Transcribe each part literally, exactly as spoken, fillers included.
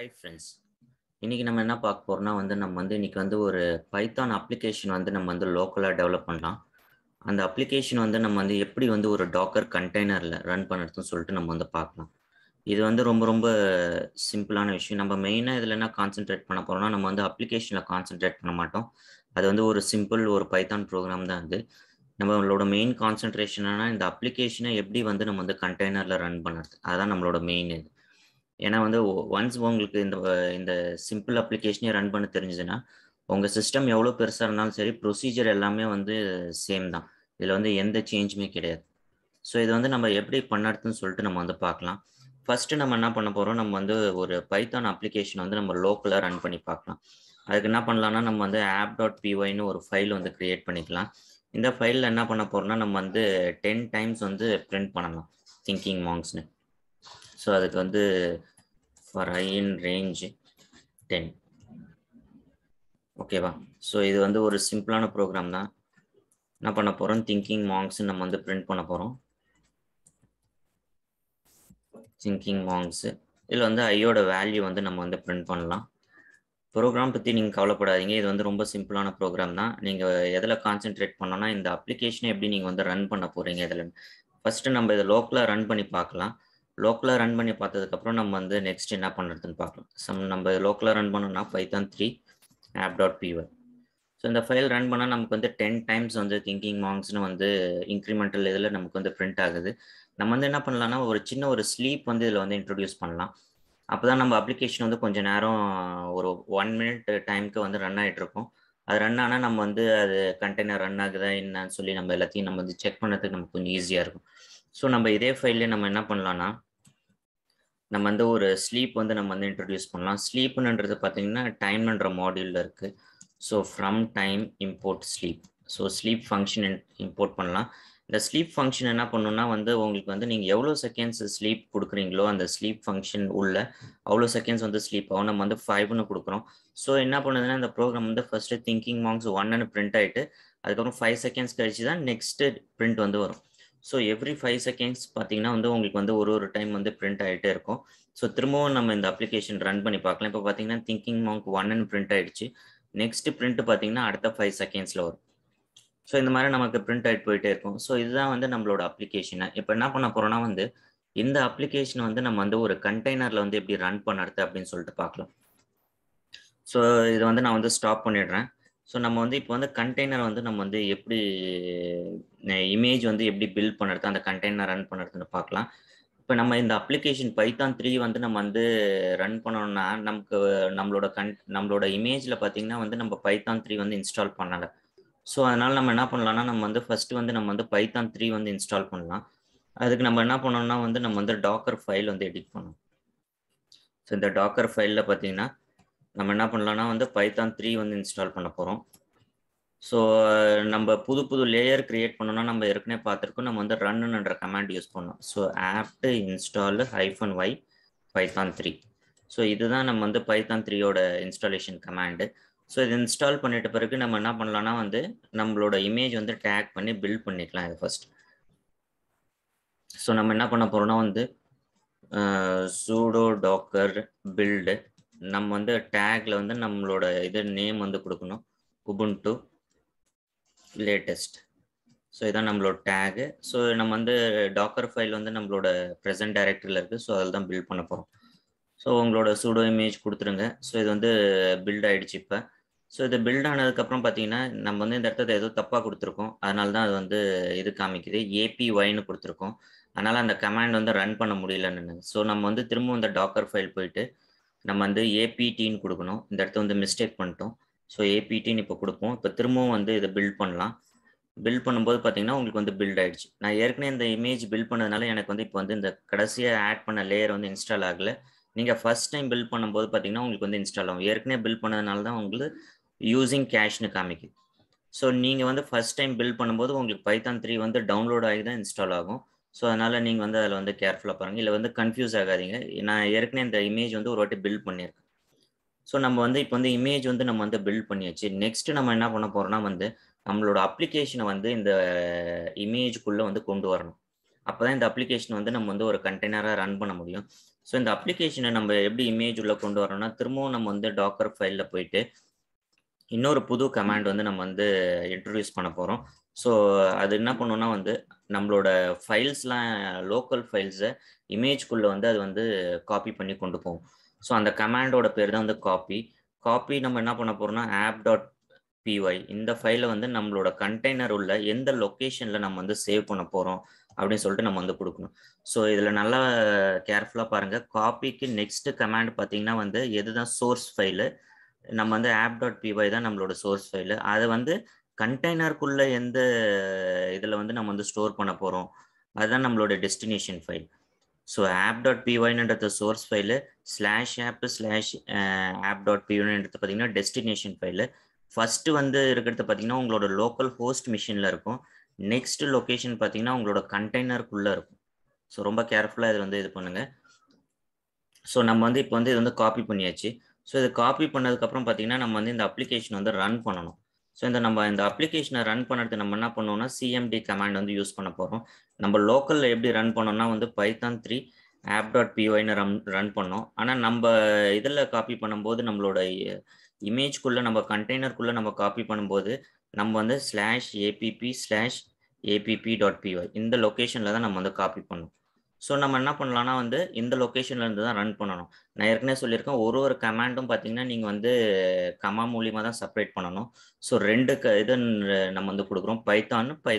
Hi friends, இன்னைக்கு நம்ம என்ன பார்க்க போறோம்னா வந்து நம்ம வந்து இன்னைக்கு வந்து ஒரு பைதான் அப்ளிகேஷன் வந்து நம்ம வந்து லோக்கலா டெவலப் பண்ணலாம். அந்த அப்ளிகேஷன் வந்து நம்ம வந்து எப்படி வந்து ஒரு Docker கண்டெய்னர்ல ரன் பண்ணிறதுன்னு சொல்லிட்டு நம்ம வந்து பார்க்கலாம். இது வந்து ரொம்ப ரொம்ப சிம்பிளான விஷயம். நம்ம மெயினா இதுல என்ன கான்சென்ட்ரேட் பண்ண போறோம்னா நம்ம வந்து அப்ளிகேஷன்ல கான்சென்ட்ரேட் பண்ண மாட்டோம். அது வந்து ஒரு சிம்பிள் ஒரு பைதான் ப்ரோக்ராம் தான். அது நம்மளோட மெயின் கான்சென்ட்ரேஷனானா இந்த அப்ளிகேஷனை எப்படி வந்து நம்ம வந்து கண்டெய்னர்ல ரன் பண்ணுறது, அதுதான் நம்மளோட மெயின் இது. ஏன்னா வந்து ஒன்ஸ் உங்களுக்கு இந்த இந்த சிம்பிள் அப்ளிகேஷனே ரன் பண்ண தெரிஞ்சதுன்னா உங்கள் சிஸ்டம் எவ்வளோ பெருசாக இருந்தாலும் சரி ப்ரொசீஜர் எல்லாமே வந்து சேம் தான். இதில் வந்து எந்த சேஞ்சுமே கிடையாது. ஸோ இது வந்து நம்ம எப்படி பண்ணுறதுன்னு சொல்லிட்டு நம்ம வந்து பார்க்கலாம். ஃபஸ்ட்டு நம்ம என்ன பண்ண போகிறோம், நம்ம வந்து ஒரு பைத்தான் அப்ளிகேஷன் வந்து நம்ம லோக்கலாக ரன் பண்ணி பார்க்கலாம். அதுக்கு என்ன பண்ணலாம்னா நம்ம வந்து ஆப் டாட் பிஒய்னு ஒரு ஃபைல் வந்து க்ரியேட் பண்ணிக்கலாம். இந்த ஃபைலில் என்ன பண்ண போகிறோம்னா நம்ம வந்து டென் டைம்ஸ் வந்து பிரிண்ட் பண்ணலாம் திங்கிங் மாங்க்ஸ்னு. ஸோ அதுக்கு வந்து for I in range ten, ஓகேவா? ஸோ இது வந்து ஒரு சிம்பிளான ப்ரோக்ராம் தான். என்ன பண்ண போகிறோம், திங்கிங் மாங்க்ஸ்ன்னு நம்ம வந்து பிரிண்ட் பண்ண போகிறோம். திங்கிங் மாங்க்ஸு இதில் வந்து ஐயோட வேல்யூ வந்து நம்ம வந்து பிரிண்ட் பண்ணலாம். ப்ரோக்ராம் பற்றி நீங்கள் கவலைப்படாதீங்க, இது வந்து ரொம்ப சிம்பிளான ப்ரோக்ராம் தான். நீங்கள் எதில் கான்சென்ட்ரேட் பண்ணோன்னா இந்த அப்ளிகேஷனை எப்படி நீங்கள் வந்து ரன் பண்ண போகிறீங்க. இதில் ஃபஸ்ட்டு நம்ம இதை லோக்கலாக ரன் பண்ணி பார்க்கலாம். லோக்கலாக ரன் பண்ணி பார்த்ததுக்கப்புறம் நம்ம வந்து நெக்ஸ்ட் என்ன பண்ணுறதுன்னு பார்க்கலாம். சம் நம்ம லோக்கலாக ரன் பண்ணோம்னா python three app dot py. So இந்த ஃபைல் ரன் பண்ணால் நமக்கு வந்து டென் டைம்ஸ் வந்து திங்கிங் மாங்க்ஸ்னு வந்து இன்க்ரிமெண்டல் இதில் நமக்கு வந்து பிரிண்ட் ஆகுது. நம்ம வந்து என்ன பண்ணலாம்னா ஒரு சின்ன ஒரு ஸ்லீப் வந்து இதில் வந்து இன்ட்ரடியூஸ் பண்ணலாம். அப்போ தான் நம்ம அப்ளிகேஷன் வந்து கொஞ்சம் நேரம் ஒரு ஒன் மினிட் டைமுக்கு வந்து ரன் ஆகிட்ருக்கோம். அது ரன் ஆனால் நம்ம வந்து அது கண்டெய்னர் ரன் ஆகுதா என்னன்னு சொல்லி நம்ம எல்லாத்தையும் நம்ம வந்து செக் பண்ணுறதுக்கு நமக்கு கொஞ்சம் ஈஸியாக இருக்கும். ஸோ நம்ம இதே ஃபைல்லே நம்ம என்ன பண்ணலாம்னா நம்ம வந்து ஒரு ஸ்லீப் வந்து நம்ம வந்து இன்ட்ரடியூஸ் பண்ணலாம். ஸ்லீப்புன்றது பார்த்திங்கன்னா டைம்ன்ற மாடியூலில் இருக்குது. So from time import sleep. So sleep function import பண்ணலாம். இந்த ஸ்லீப் ஃபங்க்ஷன் என்ன பண்ணுன்னா வந்து உங்களுக்கு வந்து நீங்கள் எவ்வளோ செகண்ட்ஸ் ஸ்லீப் கொடுக்குறீங்களோ அந்த ஸ்லீப் ஃபங்க்ஷன் உள்ள அவ்வளோ செகண்ட்ஸ் வந்து ஸ்லீப் ஆகும். நம்ம வந்து ஃபைவ்னு கொடுக்குறோம். ஸோ என்ன பண்ணுதுன்னா இந்த ப்ரோக்ராம் வந்து ஃபஸ்ட்டு திங்கிங் மாங்க்ஸ் ஒன்னு பிரிண்ட் ஆகிட்டு அதுக்கப்புறம் ஃபைவ் செகண்ட்ஸ் கழிச்சு தான் நெக்ஸ்ட்டு பிரிண்ட் வந்து வரும். ஸோ எவ்ரி ஃபைவ் செகண்ட்ஸ் பார்த்தீங்கன்னா வந்து உங்களுக்கு வந்து ஒரு ஒரு டைம் வந்து பிரிண்ட் ஆகிட்டே இருக்கும். ஸோ திரும்பவும் நம்ம இந்த அப்ளிகேஷன் ரன் பண்ணி பார்க்கலாம். இப்போ பார்த்தீங்கன்னா திங்கிங் மாங்க் ஒன்னு பிரிண்ட் ஆகிடுச்சு. நெக்ஸ்ட் பிரிண்ட் பார்த்தீங்கன்னா அடுத்த ஃபைவ் செகண்ட்ஸில் வரும். ஸோ இந்த மாதிரி நமக்கு பிரிண்ட் ஆகிட்டு போயிட்டே இருக்கும். ஸோ இதுதான் வந்து நம்மளோட அப்ளிகேஷனை. இப்போ என்ன பண்ண போகிறோம்னா வந்து இந்த அப்ளிகேஷன் வந்து நம்ம வந்து ஒரு கண்டெய்னரில் வந்து எப்படி ரன் பண்ணுறது அப்படின்னு சொல்லிட்டு பார்க்கலாம். ஸோ இதை வந்து நான் வந்து ஸ்டாப் பண்ணிடுறேன். ஸோ நம்ம வந்து இப்போ வந்து கண்டெய்னர் வந்து நம்ம வந்து எப்படி இமேஜ் வந்து எப்படி பில்ட் பண்ணுறது, அந்த கண்டெய்னர் ரன் பண்ணுறதுன்னு பார்க்கலாம். இப்போ நம்ம இந்த அப்ளிகேஷன் பைத்தான் த்ரீ வந்து நம்ம வந்து ரன் பண்ணோம்னா நமக்கு நம்மளோட கண் நம்மளோட இமேஜில் பார்த்தீங்கன்னா வந்து நம்ம பைத்தான் த்ரீ வந்து இன்ஸ்டால் பண்ணலை. ஸோ அதனால் நம்ம என்ன பண்ணலாம்னா நம்ம வந்து ஃபஸ்ட்டு வந்து நம்ம வந்து பைத்தான் த்ரீ வந்து இன்ஸ்டால் பண்ணலாம். அதுக்கு நம்ம என்ன பண்ணோம்னா வந்து நம்ம வந்து டாக்கர் ஃபைல் வந்து எடிட் பண்ணணும். ஸோ இந்த டாக்கர் ஃபைலில் பார்த்தீங்கன்னா நம்ம என்ன பண்ணலாம்னா வந்து பைத்தான் த்ரீ வந்து இன்ஸ்டால் பண்ண போகிறோம். ஸோ நம்ம புது புது லேயர் கிரியேட் பண்ணோம்னா நம்ம ஏற்கனவே பார்த்துருக்கோம், நம்ம வந்து ரன்னுன்ற கமாண்ட் யூஸ் பண்ணோம். So apt install hyphen y python three. So இதுதான் நம்ம வந்து பைத்தான் த்ரீயோட இன்ஸ்டாலேஷன் கமாண்டு. ஸோ இது இன்ஸ்டால் பண்ணிட்ட பிறகு நம்ம என்ன பண்ணலாம்னா வந்து நம்மளோட இமேஜ் வந்து டேக் பண்ணி பில்ட் பண்ணிக்கலாம் இது ஃபர்ஸ்ட். ஸோ நம்ம என்ன பண்ண போகிறோம்னா வந்து சூடோ டாக்கர் பில்டு நம்ம வந்து டேக்கில் வந்து நம்மளோட இது நேம் வந்து கொடுக்கணும் உபுண்டு லேட்டஸ்ட். ஸோ இதான் நம்மளோட டேகு. ஸோ நம்ம வந்து டாக்கர் ஃபைல் வந்து நம்மளோட ப்ரெசன்ட் டைரக்டரியில் இருக்குது. ஸோ அதில் தான் பில்ட் பண்ண போகிறோம். ஸோ உங்களோட சூடோ இமேஜ் கொடுத்துருங்க. ஸோ இது வந்து பில்ட் ஆகிடுச்சு இப்போ. ஸோ இது பில்ட் ஆனதுக்கப்புறம் பார்த்தீங்கன்னா நம்ம வந்து இந்த இடத்துல ஏதோ தப்பாக கொடுத்துருக்கோம், அதனால தான் அது வந்து இது காமிக்குது ஏபிஒய்னு கொடுத்துருக்கோம். அதனால் அந்த கமாண்ட் வந்து ரன் பண்ண முடியலன்னு. ஸோ நம்ம வந்து திரும்பவும் இந்த டாக்கர் ஃபைல் போயிட்டு நம்ம வந்து ஏபிடின்னு கொடுக்கணும். இந்த இடத்துல வந்து மிஸ்டேக் பண்ணிட்டோம். ஸோ ஏபிடின்னு இப்போ கொடுப்போம். இப்போ திரும்பவும் வந்து இதை பில்ட் பண்ணலாம். பில்ட் பண்ணும்போது பார்த்தீங்கன்னா உங்களுக்கு வந்து பில்ட் ஆகிடுச்சு. நான் ஏற்கனவே இந்த இமேஜ் பில்ட் பண்ணதுனால எனக்கு வந்து இப்போ வந்து இந்த கடைசியாக ஆட் பண்ண லேயர் வந்து இன்ஸ்டால் ஆகலை. நீங்கள் ஃபஸ்ட் டைம் பில்ட் பண்ணும்போது பார்த்தீங்கன்னா உங்களுக்கு வந்து இன்ஸ்டால் ஆகும். ஏற்கனவே பில்ட் பண்ணதுனால தான் உங்களுக்கு யூசிங் கேஷ்னு காமிக்குது. ஸோ நீங்கள் வந்து ஃபஸ்ட் டைம் பில்ட் பண்ணும்போது உங்களுக்கு பைத்தான் த்ரீ வந்து டவுன்லோட் ஆகி தான் இன்ஸ்டால் ஆகும். ஸோ அதனால் நீங்கள் வந்து அதில் வந்து கேர்ஃபுல்லாக பாருங்கள். இல்லை வந்து கன்ஃபியூஸ் ஆகாதீங்க. நான் ஏற்கனவே இந்த இமேஜ் வந்து ஒரு வாட்டி பில்ட் பண்ணியிருக்கேன். ஸோ நம்ம வந்து இப்போ வந்து இமேஜ் வந்து நம்ம வந்து பில்ட் பண்ணியாச்சு. நெக்ஸ்ட்டு நம்ம என்ன பண்ண போகிறோம்னா வந்து நம்மளோட அப்ளிகேஷனை வந்து இந்த இமேஜுக்குள்ளே வந்து கொண்டு வரணும். அப்பதான் இந்த அப்ளிகேஷன் வந்து நம்ம வந்து ஒரு கண்டெய்னரா ரன் பண்ண முடியும். ஸோ இந்த அப்ளிகேஷனை நம்ம எப்படி இமேஜ் உள்ள கொண்டு வரோம்னா, திரும்பவும் நம்ம வந்து டாக்கர் ஃபைல்ல போயிட்டு இன்னொரு புது கமாண்ட் வந்து நம்ம வந்து இன்ட்ரடியூஸ் பண்ண போகிறோம். ஸோ அது என்ன பண்ணோம்னா வந்து நம்மளோட ஃபைல்ஸ்லாம் லோக்கல் ஃபைல்ஸை இமேஜ்குள்ளே வந்து அது வந்து காப்பி பண்ணி கொண்டு போகும். ஸோ அந்த கமாண்டோட பேர் தான் வந்து காப்பி. காப்பி நம்ம என்ன பண்ண போகிறோம்னா ஆப் டாட் பிஒய் இந்த ஃபைலை வந்து நம்மளோட கண்டெய்னர் உள்ள எந்த லொக்கேஷனில் நம்ம வந்து சேவ் பண்ண போகிறோம் அப்படின்னு சொல்லிட்டு நம்ம வந்து கொடுக்கணும். ஸோ இதில் நல்லா கேர்ஃபுல்லாக பாருங்கள். காப்பிக்கு நெக்ஸ்ட் கமாண்ட் பார்த்தீங்கன்னா வந்து எதுதான் சோர்ஸ் ஃபைலு, நம்ம வந்து ஆப் டாட் பிஒய் தான் நம்மளோட சோர்ஸ் ஃபைலு. அதை வந்து கண்டெய்னருக்குள்ளே எந்த இதில் வந்து நம்ம வந்து ஸ்டோர் பண்ண போகிறோம் அதுதான் நம்மளோட destination file. So app dot பிஒய்ன்றது source file, slash app slash app dot பிஒய்ன்றது பார்த்தீங்கன்னா டெஸ்டினேஷன் ஃபைலு. ஃபஸ்ட்டு வந்து இருக்கிறது பார்த்தீங்கன்னா உங்களோட லோக்கல் ஹோஸ்ட் மிஷினில் இருக்கும். நெக்ஸ்ட் லொக்கேஷன் பார்த்தீங்கன்னா உங்களோட கண்டெய்னருக்குள்ளே இருக்கும். ஸோ ரொம்ப கேர்ஃபுல்லாக இது வந்து இது பண்ணுங்கள். ஸோ நம்ம வந்து இப்போ வந்து இது வந்து காப்பி பண்ணியாச்சு. ஸோ இது காப்பி பண்ணதுக்கப்புறம் பார்த்தீங்கன்னா நம்ம வந்து இந்த அப்ளிகேஷன் வந்து ரன் பண்ணணும். ஸோ இந்த நம்ம இந்த அப்ளிகேஷனை ரன் பண்ணுறதுக்கு நம்ம என்ன பண்ணோம்னா சிஎம்டி கமாண்ட் வந்து யூஸ் பண்ண போகிறோம். நம்ம லோக்கலில் எப்படி ரன் பண்ணோம்னா வந்து பைத்தான் த்ரீ ஆப் டாட் பிஒய்னு ரன் ரன் பண்ணோம். ஆனால் நம்ம இதில் காப்பி பண்ணும்போது நம்மளோட இமேஜ்குள்ளே நம்ம கண்டெய்னருக்குள்ளே நம்ம காப்பி பண்ணும்போது நம்ம வந்து slash A P P slash A P P dot py இந்த லொக்கேஷனில் தான் நம்ம வந்து காப்பி பண்ணோம். ஸோ நம்ம என்ன பண்ணலாம்னா வந்து இந்த லொக்கேஷன்லேருந்து தான் ரன் பண்ணணும். நான் ஏற்கனவே சொல்லியிருக்கேன் ஒரு ஒரு கமாண்டும் பார்த்தீங்கன்னா நீங்கள் வந்து கமா மூலியமாக தான் செப்பரேட் பண்ணணும். ஸோ ரெண்டு க இது நம்ம வந்து கொடுக்குறோம் python py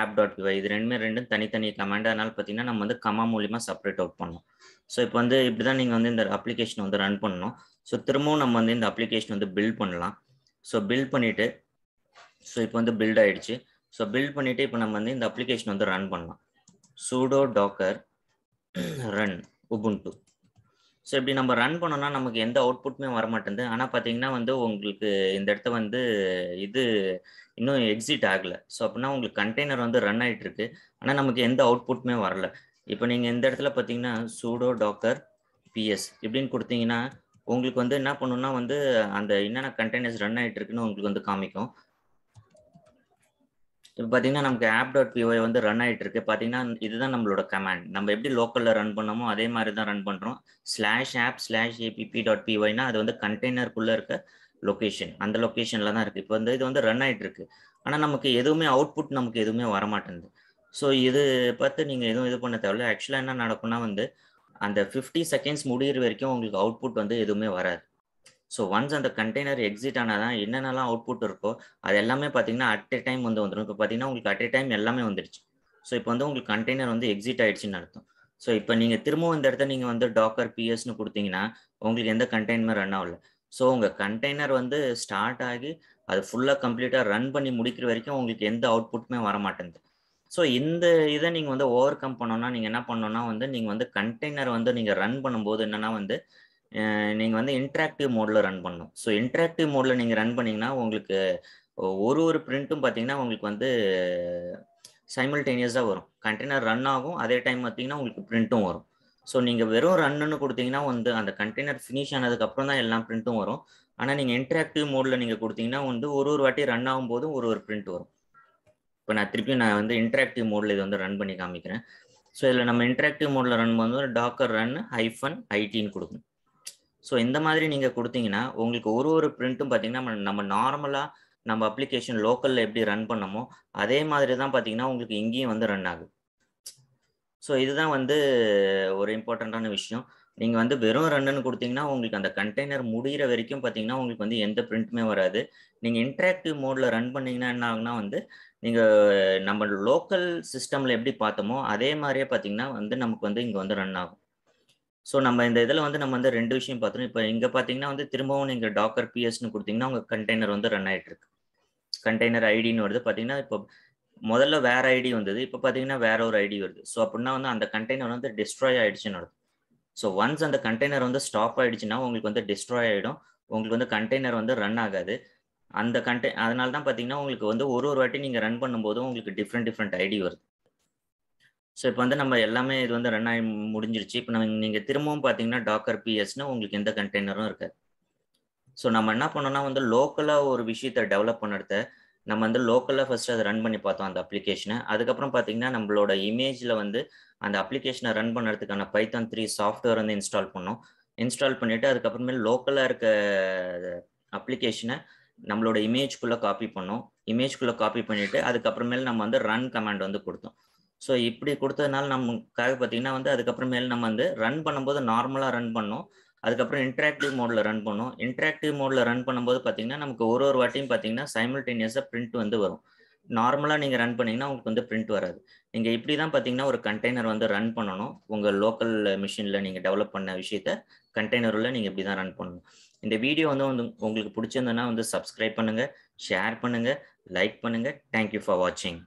app dot py இது ரெண்டுமே ரெண்டும் தனித்தனி கமாண்ட். அதனால பார்த்தீங்கன்னா நம்ம வந்து கமா மூலியமாக செப்பரேட் அவுட் பண்ணணும். ஸோ இப்போ வந்து இப்படி தான் நீங்கள் வந்து இந்த அப்ளிகேஷன் வந்து ரன் பண்ணணும். ஸோ திரும்பவும் நம்ம வந்து இந்த அப்ளிகேஷன் வந்து பில்ட் பண்ணலாம். ஸோ பில்ட் பண்ணிவிட்டு ஸோ இப்போ வந்து பில்ட் ஆகிடுச்சு. ஸோ பில்ட் பண்ணிவிட்டு இப்போ நம்ம வந்து இந்த அப்ளிகேஷன் வந்து ரன் பண்ணலாம். sudo docker run ubuntu. So இப்படி நம்ம ரன் பண்ணோம்னா நமக்கு எந்த அவுட்புட்டுமே வரமாட்டேங்குது. ஆனால் பார்த்தீங்கன்னா வந்து உங்களுக்கு இந்த இடத்த வந்து இது இன்னும் எக்ஸிட் ஆகலை. ஸோ அப்படின்னா உங்களுக்கு கண்டெய்னர் வந்து ரன் ஆகிட்டு இருக்கு, ஆனால் நமக்கு எந்த அவுட்புட்டுமே வரல. இப்போ நீங்கள் இந்த இடத்துல பார்த்தீங்கன்னா sudo docker ps இப்படின்னு கொடுத்தீங்கன்னா உங்களுக்கு வந்து என்ன பண்ணுன்னா வந்து அந்த என்னென்ன கண்டெய்னர்ஸ் ரன் ஆகிட்டு இருக்குன்னு உங்களுக்கு வந்து காமிக்கும். இப்போ பார்த்தீங்கன்னா நமக்கு ஆப் டாட் பிஒய் வந்து ரன் ஆகிட்டு இருக்கு. பார்த்தீங்கன்னா இதுதான் நம்மளோட கமாண்ட். நம்ம எப்படி லோக்கலில் ரன் பண்ணோமோ அதே மாதிரி தான் ரன் பண்ணுறோம். Slash app slash A P P dot பிஒய்னா அது வந்து கண்டெய்னருக்குள்ளே இருக்க லொக்கேஷன், அந்த லொக்கேஷனில் தான் இருக்குது. இப்போ வந்து இது வந்து ரன் ஆகிட்டு இருக்கு, ஆனால் நமக்கு எதுவுமே அவுட்புட் நமக்கு எதுவுமே வரமாட்டேங்குது. ஸோ இது பார்த்து நீங்கள் எதுவும் இது பண்ண தேவையில்லை. ஆக்சுவலாக என்ன நடக்கும்னா வந்து அந்த ஃபிஃப்டி செகண்ட்ஸ் முடிகிற வரைக்கும் உங்களுக்கு அவுட்புட் வந்து எதுவுமே வராது. ஸோ ஒன்ஸ் அந்த கண்டெய்னர் எக்ஸிட் ஆனால் தான் என்னென்னலாம் அவுட்புட் இருக்கோ அது எல்லாமே பார்த்தீங்கன்னா அட் எ டைம் வந்து வந்துடும். இப்போ பார்த்தீங்கன்னா உங்களுக்கு அட் எ டைம் எல்லாமே வந்துடுச்சு. ஸோ இப்போ வந்து உங்களுக்கு கண்டெய்னர் வந்து எக்ஸிட் ஆயிடுச்சுன்னு அர்த்தம். ஸோ இப்போ நீங்கள் திரும்பவும் இந்த இடத்த நீங்கள் வந்து டாக்கர் பிஎஸ்ன்னு கொடுத்தீங்கன்னா உங்களுக்கு எந்த கண்டெய்னருமே ரன் ஆகல. ஸோ உங்கள் கண்டெய்னர் வந்து ஸ்டார்ட் ஆகி அது ஃபுல்லாக கம்ப்ளீட்டாக ரன் பண்ணி முடிக்கிற வரைக்கும் உங்களுக்கு எந்த அவுட்புட்டுமே வரமாட்டேங்குது. ஸோ இந்த இதை நீங்கள் வந்து ஓவர் கம் பண்ணோன்னா நீங்கள் என்ன பண்ணோன்னா வந்து நீங்கள் வந்து கண்டெய்னர் வந்து நீங்கள் ரன் பண்ணும்போது என்னென்னா வந்து நீங்கள் வந்து இன்ட்ராக்டிவ் மோடில் ரன் பண்ணணும். ஸோ இன்ட்ராக்டிவ் மோடில் நீங்கள் ரன் பண்ணிங்கன்னா உங்களுக்கு ஒரு ஒரு பிரிண்ட்டும் பார்த்தீங்கன்னா உங்களுக்கு வந்து சைமல்டேனியஸாக வரும். கண்டெய்னர் ரன் ஆகும், அதே டைம் பார்த்தீங்கன்னா உங்களுக்கு பிரிண்ட்டும் வரும். ஸோ நீங்கள் வெறும் ரன்னுன்னு கொடுத்தீங்கன்னா வந்து அந்த கண்டெய்னர் ஃபினிஷ் ஆனதுக்கப்புறம் தான் எல்லா பிரிண்ட்டும் வரும். ஆனால் நீங்கள் இன்ட்ராக்டிவ் மோடில் நீங்கள் கொடுத்தீங்கன்னா வந்து ஒரு ஒரு வாட்டி ரன் ஆகும்போதும் ஒரு ஒரு பிரிண்ட் வரும். இப்போ நான் திருப்பியும் நான் வந்து இன்ட்ராக்டிவ் மோடில் இது வந்து ரன் பண்ணி காமிக்கிறேன். ஸோ இதில் நம்ம இன்ட்ராக்டிவ் மோடில் ரன் பண்ணும்போது டாக்கர் ரன் ஹைஃபன் ஐடின்னு கொடுக்கணும். ஸோ இந்த மாதிரி நீங்கள் கொடுத்தீங்கன்னா உங்களுக்கு ஒரு ஒரு பிரிண்ட்டும் பார்த்தீங்கன்னா நம்ம நம்ம நார்மலாக நம்ம அப்ளிகேஷன் லோக்கலில் எப்படி ரன் பண்ணமோ அதே மாதிரி தான் பார்த்தீங்கன்னா உங்களுக்கு இங்கேயும் வந்து ரன் ஆகும். ஸோ இதுதான் வந்து ஒரு இம்பார்ட்டண்ட்டான விஷயம். நீங்கள் வந்து வெறும் ரன்னுன்னு கொடுத்தீங்கன்னா உங்களுக்கு அந்த கண்டெய்னர் முடிகிற வரைக்கும் பார்த்தீங்கன்னா உங்களுக்கு வந்து எந்த பிரிண்ட்டுமே வராது. நீங்கள் இன்ட்ராக்டிவ் மோடில் ரன் பண்ணிங்கன்னா என்ன ஆகுனா வந்து நீங்கள் நம்ம லோக்கல் சிஸ்டமில் எப்படி பார்த்தோமோ அதே மாதிரியே பார்த்தீங்கன்னா வந்து நமக்கு வந்து இங்கே வந்து ரன் ஆகும். ஸோ நம்ம இந்த இதில் வந்து நம்ம வந்து ரெண்டு விஷயம் பார்த்துருவோம். இப்போ இங்கே பார்த்தீங்கன்னா வந்து திரும்பவும் நீங்கள் டாக்கர் பிஎஸ்ன்னு கொடுத்தீங்கன்னா உங்கள் கண்டெய்னர் வந்து ரன் ஆகிட்டு இருக்கு. கண்டெய்னர் ஐடின்னு வருது பார்த்தீங்கன்னா. இப்போ முதல்ல வேறு ஐடி வந்தது, இப்போ பார்த்தீங்கன்னா வேற ஒரு ஐடி வருது. ஸோ அப்படின்னா வந்து அந்த கண்டெய்னர் வந்து டிஸ்ட்ராய் ஆகிடுச்சுன்னு வருது. ஸோ ஒன்ஸ் அந்த கண்டெய்னர் வந்து ஸ்டாப் ஆகிடுச்சுன்னா உங்களுக்கு வந்து டிஸ்ட்ராய் ஆகிடும். உங்களுக்கு வந்து கண்டெய்னர் வந்து ரன் ஆகாது. அந்த கண்டெ அதனால தான் பார்த்தீங்கன்னா உங்களுக்கு வந்து ஒரு ஒரு வாட்டி நீங்கள் ரன் பண்ணும்போதும் உங்களுக்கு டிஃப்ரெண்ட் டிஃப்ரெண்ட் ஐடி வருது. ஸோ இப்போ வந்து நம்ம எல்லாமே இது வந்து ரன் ஆகி முடிஞ்சிருச்சு. இப்போ நம்ம நீங்கள் திரும்பவும் பார்த்தீங்கன்னா டாக்கர் பிஎஸ்னா உங்களுக்கு எந்த கண்டெய்னரும் இருக்காது. ஸோ நம்ம என்ன பண்ணோம்னா வந்து லோக்கலாக ஒரு விஷயத்தை டெவலப் பண்ணுறத நம்ம வந்து லோக்கல்ல ஃபர்ஸ்ட் அதை ரன் பண்ணி பார்த்தோம் அந்த அப்ளிகேஷனை. அதுக்கப்புறம் பார்த்தீங்கன்னா நம்மளோட இமேஜில் வந்து அந்த அப்ளிகேஷனை ரன் பண்ணுறதுக்கான பைத்தான் த்ரீ சாஃப்ட்வேர் வந்து இன்ஸ்டால் பண்ணோம். இன்ஸ்டால் பண்ணிவிட்டு அதுக்கப்புறமே லோக்கலாக இருக்க அப்ளிகேஷனை நம்மளோட இமேஜ்குள்ளே காப்பி பண்ணோம். இமேஜ்குள்ளே காப்பி பண்ணிவிட்டு அதுக்கப்புறமேல் நம்ம வந்து ரன் கமாண்ட் வந்து கொடுத்தோம். ஸோ இப்படி கொடுத்ததுனால நமக்காக பார்த்தீங்கன்னா வந்து அதுக்கப்புறமேல் நம்ம வந்து ரன் பண்ணும்போது நார்மலாக ரன் பண்ணோம். அதுக்கப்புறம் இன்ட்ராக்டிவ் மோடில் ரன் பண்ணோம். இன்ட்ராக்டிவ் மோடில் ரன் பண்ணும்போது பார்த்தீங்கன்னா நமக்கு ஒரு ஒரு வாட்டியும் பார்த்தீங்கன்னா சைமல்டேனியஸாக பிரிண்ட் வந்து வரும். நார்மலாக நீங்கள் ரன் பண்ணிங்கன்னா உங்களுக்கு வந்து பிரிண்ட் வராது. நீங்கள் இப்படி தான் பார்த்தீங்கன்னா ஒரு கண்டெய்னர் வந்து ரன் பண்ணணும். உங்கள் லோக்கல் மிஷினில் நீங்கள் டெவலப் பண்ண விஷயத்த கண்டெய்னரில் நீங்கள் இப்படி தான் ரன் பண்ணணும். இந்த வீடியோ வந்து வந்து உங்களுக்கு பிடிச்சிருந்ததுன்னா வந்து சப்ஸ்கிரைப் பண்ணுங்கள், ஷேர் பண்ணுங்கள், லைக் பண்ணுங்கள். தேங்க்யூ ஃபார் வாட்சிங்.